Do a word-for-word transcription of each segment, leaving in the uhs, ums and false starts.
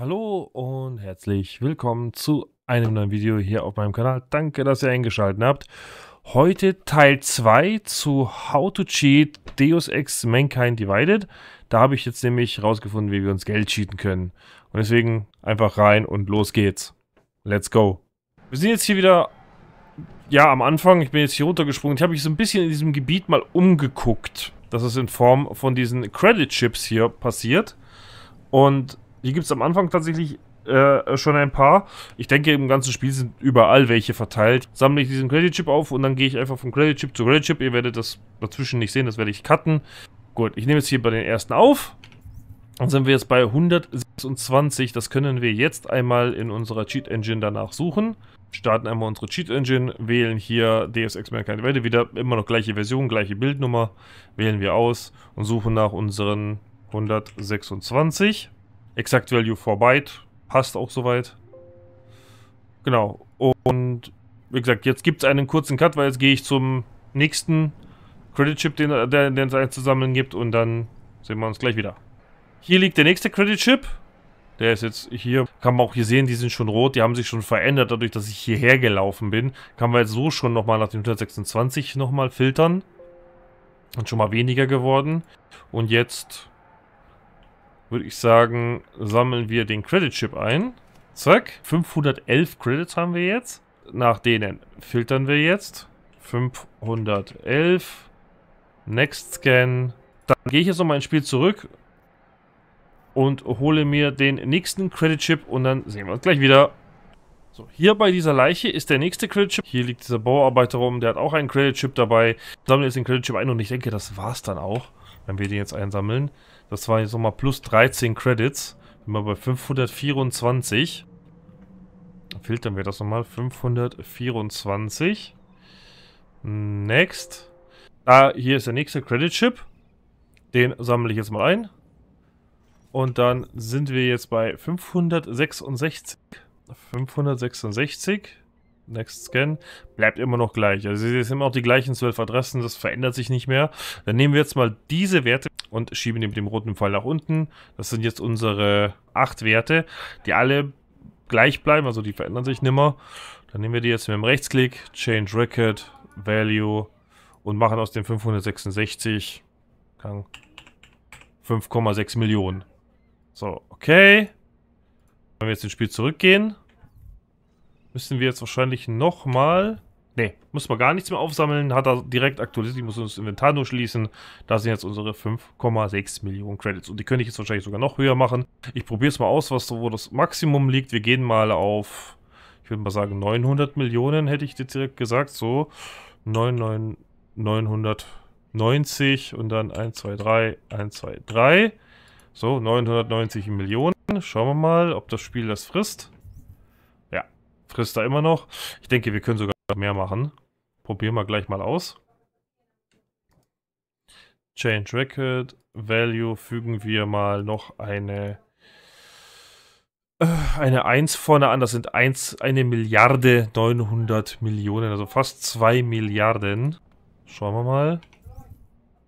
Hallo und herzlich willkommen zu einem neuen Video hier auf meinem Kanal. Danke, dass ihr eingeschaltet habt. Heute Teil zwei zu How to Cheat Deus Ex Mankind Divided. Da habe ich jetzt nämlich rausgefunden, wie wir uns Geld cheaten können. Und deswegen einfach rein und los geht's. Let's go. Wir sind jetzt hier wieder, ja, am Anfang. Ich bin jetzt hier runtergesprungen. Ich habe mich so ein bisschen in diesem Gebiet mal umgeguckt. Das ist in Form von diesen Credit Chips hier passiert. Und hier gibt es am Anfang tatsächlich äh, schon ein paar. Ich denke, im ganzen Spiel sind überall welche verteilt. Sammle ich diesen Credit Chip auf und dann gehe ich einfach von Credit Chip zu Credit Chip. Ihr werdet das dazwischen nicht sehen, das werde ich cutten. Gut, ich nehme jetzt hier bei den ersten auf. Dann sind wir jetzt bei hundertsechsundzwanzig. Das können wir jetzt einmal in unserer Cheat Engine danach suchen. Starten einmal unsere Cheat Engine, wählen hier Deus Ex Mankind Divided. Wieder immer noch gleiche Version, gleiche Bildnummer. Wählen wir aus und suchen nach unseren hundertsechsundzwanzig. Exact Value for Byte, passt auch soweit. Genau, und wie gesagt, jetzt gibt es einen kurzen Cut, weil jetzt gehe ich zum nächsten Credit Chip, den es den, den zu sammeln gibt, und dann sehen wir uns gleich wieder. Hier liegt der nächste Credit Chip, der ist jetzt hier, kann man auch hier sehen, die sind schon rot, die haben sich schon verändert, dadurch, dass ich hierher gelaufen bin. Kann man jetzt so schon nochmal nach dem hundertsechsundzwanzig nochmal filtern. Und schon mal weniger geworden. Und jetzt würde ich sagen, sammeln wir den Credit Chip ein. Zack. fünfhundertelf Credits haben wir jetzt. Nach denen filtern wir jetzt. fünfhundertelf. Next Scan. Dann gehe ich jetzt nochmal ins Spiel zurück und hole mir den nächsten Credit Chip und dann sehen wir uns gleich wieder. So, hier bei dieser Leiche ist der nächste Credit Chip. Hier liegt dieser Bauarbeiter rum, der hat auch einen Credit Chip dabei. Sammle jetzt den Credit Chip ein und ich denke, das war's dann auch, wenn wir den jetzt einsammeln. Das waren jetzt nochmal plus dreizehn Credits. Sind wir bei fünfhundertvierundzwanzig. Dann filtern wir das nochmal. fünfhundertvierundzwanzig. Next. Ah, hier ist der nächste Credit Chip. Den sammle ich jetzt mal ein. Und dann sind wir jetzt bei fünfhundertsechsundsechzig. fünfhundertsechsundsechzig. Next Scan. Bleibt immer noch gleich. Also es sind immer noch die gleichen zwölf Adressen. Das verändert sich nicht mehr. Dann nehmen wir jetzt mal diese Werte und schieben die mit dem roten Pfeil nach unten. Das sind jetzt unsere acht Werte, die alle gleich bleiben. Also die verändern sich nimmer. Dann nehmen wir die jetzt mit dem Rechtsklick. Change Record. Value. Und machen aus den fünfhundertsechsundsechzig fünf Komma sechs Millionen. So, okay. Wenn wir jetzt ins Spiel zurückgehen, müssen wir jetzt wahrscheinlich nochmal... Ne, muss man gar nichts mehr aufsammeln. Hat er direkt aktualisiert. Ich muss uns das Inventar durchschließen. Da sind jetzt unsere fünf Komma sechs Millionen Credits. Und die könnte ich jetzt wahrscheinlich sogar noch höher machen. Ich probiere es mal aus, was wo das Maximum liegt. Wir gehen mal auf, ich würde mal sagen, neunhundert Millionen, hätte ich jetzt direkt gesagt. So, neunhundertneunzig und dann eins, zwei, drei, eins, zwei, drei. So, neunhundertneunzig Millionen. Schauen wir mal, ob das Spiel das frisst. Ja, frisst da immer noch. Ich denke, wir können sogar mehr machen. Probieren wir gleich mal aus. Change Record, Value, fügen wir mal noch eine äh, eine eins vorne an. Das sind eine Milliarde neunhundert Millionen, also fast zwei Milliarden. Schauen wir mal.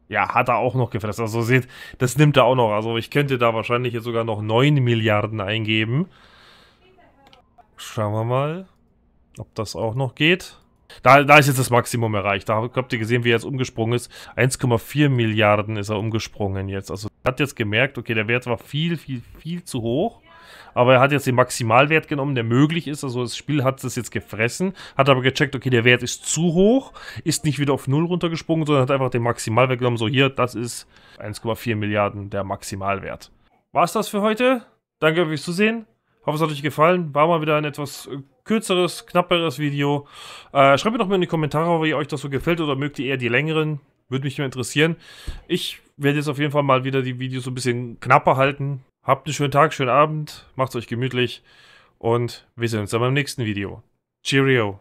Ja, hat er auch noch gefressen. Also seht, das nimmt er auch noch. Also ich könnte da wahrscheinlich jetzt sogar noch neun Milliarden eingeben. Schauen wir mal, ob das auch noch geht. Da, da ist jetzt das Maximum erreicht. Da habt ihr gesehen, wie er jetzt umgesprungen ist. eins Komma vier Milliarden ist er umgesprungen jetzt. Also er hat jetzt gemerkt, okay, der Wert war viel, viel, viel zu hoch. Aber er hat jetzt den Maximalwert genommen, der möglich ist. Also das Spiel hat das jetzt gefressen. Hat aber gecheckt, okay, der Wert ist zu hoch. Ist nicht wieder auf null runtergesprungen, sondern hat einfach den Maximalwert genommen. So hier, das ist eins Komma vier Milliarden der Maximalwert. War's das für heute? Danke fürs Zusehen. Ich hoffe, es hat euch gefallen. War mal wieder ein etwas kürzeres, knapperes Video. Äh, schreibt mir doch mal in die Kommentare, wie euch das so gefällt, oder mögt ihr eher die längeren? Würde mich mal interessieren. Ich werde jetzt auf jeden Fall mal wieder die Videos so ein bisschen knapper halten. Habt einen schönen Tag, schönen Abend. Macht's euch gemütlich. Und wir sehen uns dann beim nächsten Video. Cheerio!